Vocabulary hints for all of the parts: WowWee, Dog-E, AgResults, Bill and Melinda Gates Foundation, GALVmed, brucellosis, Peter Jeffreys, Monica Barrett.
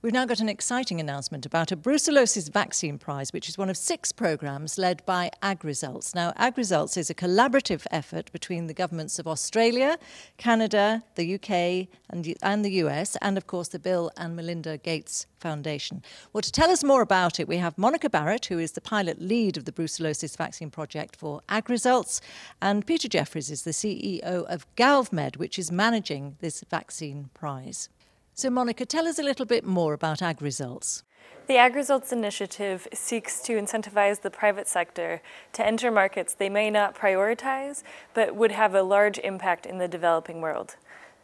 We've now got an exciting announcement about a brucellosis vaccine prize, which is one of 6 programmes led by AgResults. Now, AgResults is a collaborative effort between the governments of Australia, Canada, the UK and the US, and of course the Bill and Melinda Gates Foundation. Well, to tell us more about it, we have Monica Barrett, who is the pilot lead of the brucellosis vaccine project for AgResults, and Peter Jeffreys is the CEO of GALVmed, which is managing this vaccine prize. So, Monica, tell us a little bit more about AgResults. The AgResults initiative seeks to incentivize the private sector to enter markets they may not prioritize, but would have a large impact in the developing world.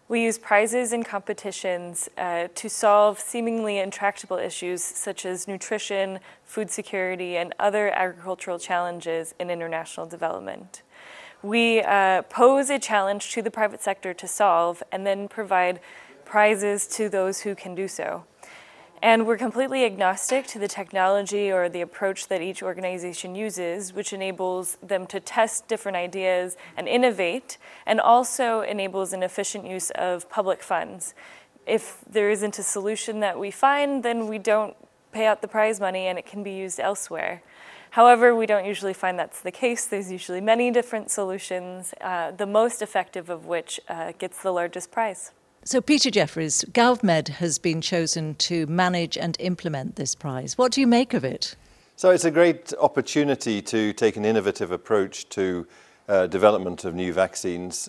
We use prizes and competitions to solve seemingly intractable issues such as nutrition, food security, and other agricultural challenges in international development. We pose a challenge to the private sector to solve and then provide prizes to those who can do so. And we're completely agnostic to the technology or the approach that each organization uses, which enables them to test different ideas and innovate, and also enables an efficient use of public funds. If there isn't a solution that we find, then we don't pay out the prize money and it can be used elsewhere. However, we don't usually find that's the case. There's usually many different solutions, the most effective of which gets the largest prize. So, Peter Jeffreys, GALVmed has been chosen to manage and implement this prize. What do you make of it? So it's a great opportunity to take an innovative approach to development of new vaccines,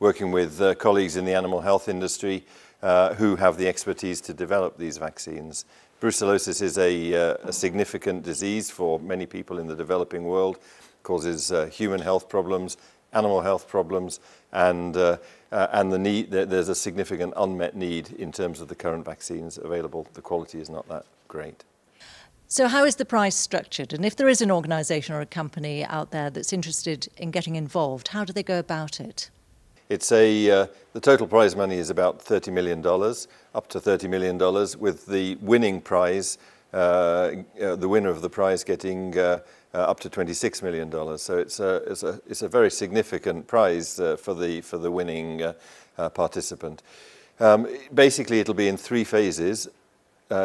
working with colleagues in the animal health industry who have the expertise to develop these vaccines. Brucellosis is a significant disease for many people in the developing world. It causes human health problems, animal health problems, and there's a significant unmet need in terms of the current vaccines available. The quality is not that great. So how is the prize structured? And if there is an organisation or a company out there that's interested in getting involved, how do they go about it? It's the total prize money is about $30 million, up to $30 million, with the winning prize, the winner of the prize getting up to $26 million. So it's a very significant prize for the winning participant. Basically, it'll be in 3 phases.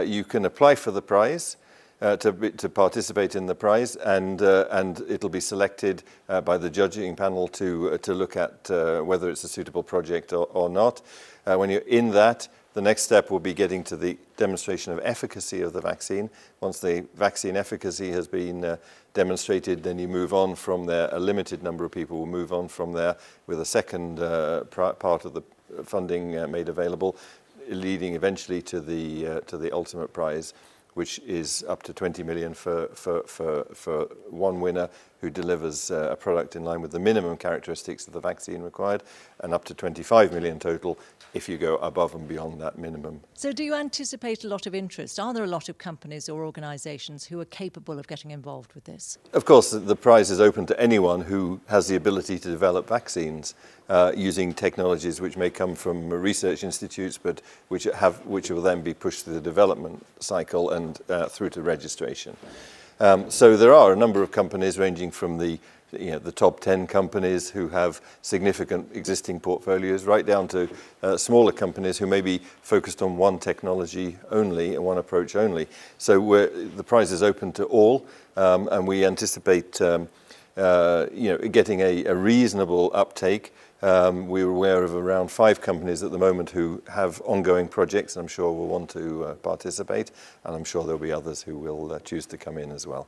You can apply for the prize to participate in the prize, and it'll be selected by the judging panel to look at whether it's a suitable project or not. When you're in that, the next step will be getting to the demonstration of efficacy of the vaccine. Once the vaccine efficacy has been demonstrated, then you move on from there. A limited number of people will move on from there with a second part of the funding made available, leading eventually to the ultimate prize, which is up to $20 million for one winner who delivers a product in line with the minimum characteristics of the vaccine required, and up to $25 million total if you go above and beyond that minimum. So do you anticipate a lot of interest? Are there a lot of companies or organisations who are capable of getting involved with this? Of course, the prize is open to anyone who has the ability to develop vaccines using technologies which may come from research institutes, but which will then be pushed through the development cycle and through to registration. So there are a number of companies ranging from the top 10 companies who have significant existing portfolios, right down to smaller companies who may be focused on one technology only and one approach only. So the prize is open to all, and we anticipate getting a reasonable uptake. We're aware of around 5 companies at the moment who have ongoing projects, and I'm sure will want to participate, and I'm sure there'll be others who will choose to come in as well.